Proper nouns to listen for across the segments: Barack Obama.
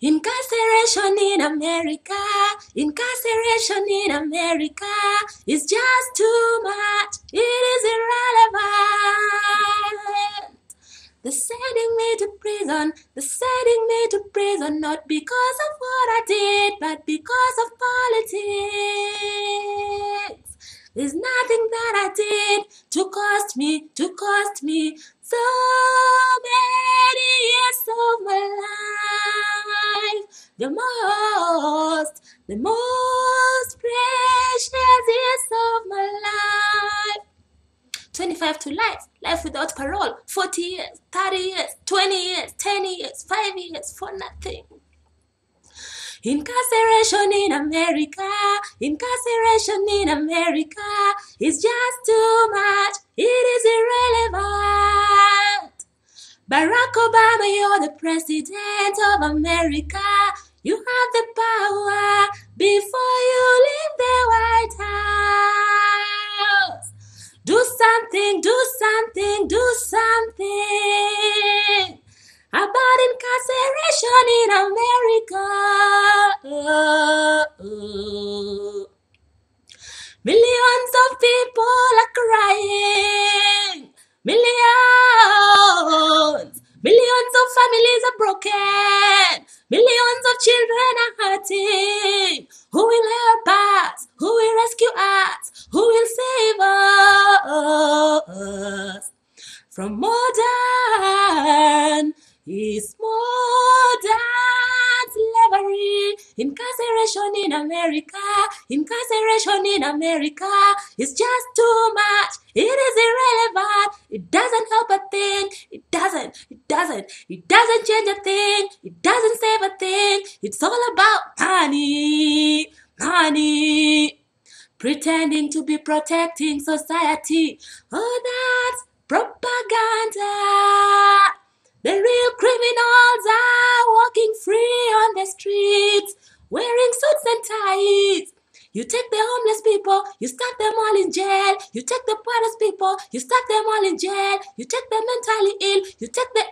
Incarceration in America is just too much, it is irrelevant. They're sending me to prison, not because of what I did, but because of politics. There's nothing that I did to cost me so many years of my life. The most precious years of my life. 25 to life, life without parole, 40 years, 30 years, 20 years, 10 years, 5 years, for nothing. Incarceration in America is just too much, it is irrelevant. Barack Obama, you're the president of America, you have the power before you leave the White House. Do something, do something, do something about incarceration in America. Millions of people are crying. Millions. Millions of families are broken. Millions of children are hurting. Who will help us? Who will rescue us? Who will save us? From modern is modern slavery. Incarceration in America. Incarceration in America is just too much. It is irrelevant. It doesn't help a thing. It doesn't change a thing. It doesn't save a thing. It's all about money, money. Pretending to be protecting society. Oh, that's propaganda. The real criminals are walking free on the streets, wearing suits and ties. You take the homeless people, you stuck them all in jail. You take the poorest people, you stuck them all in jail. You take the mentally ill, you take the...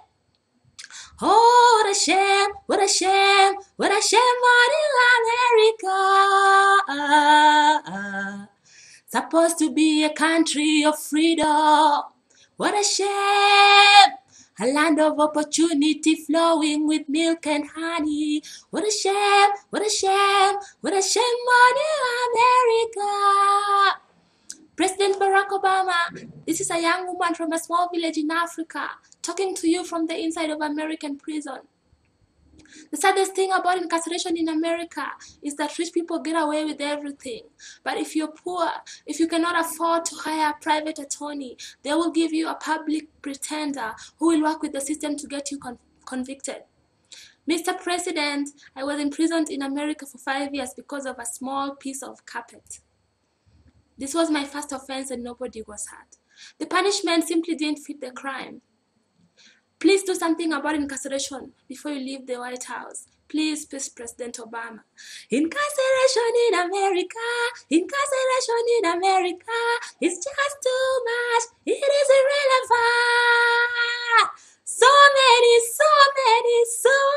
Oh, what a shame, what a shame, what a shame on America. Supposed to be a country of freedom. What a shame. A land of opportunity flowing with milk and honey. What a shame, what a shame, what a shame on America. President Barack Obama, this is a young woman from a small village in Africa talking to you from the inside of American prison. The saddest thing about incarceration in America is that rich people get away with everything. But if you're poor, if you cannot afford to hire a private attorney, they will give you a public pretender who will work with the system to get you convicted. Mr. President, I was imprisoned in America for 5 years because of a small piece of carpet. This was my first offense and nobody was hurt. The punishment simply didn't fit the crime. Please do something about incarceration before you leave the White House. Please, President Obama. Incarceration in America, incarceration in America is just too much. It is irrelevant. So many, so many, so many.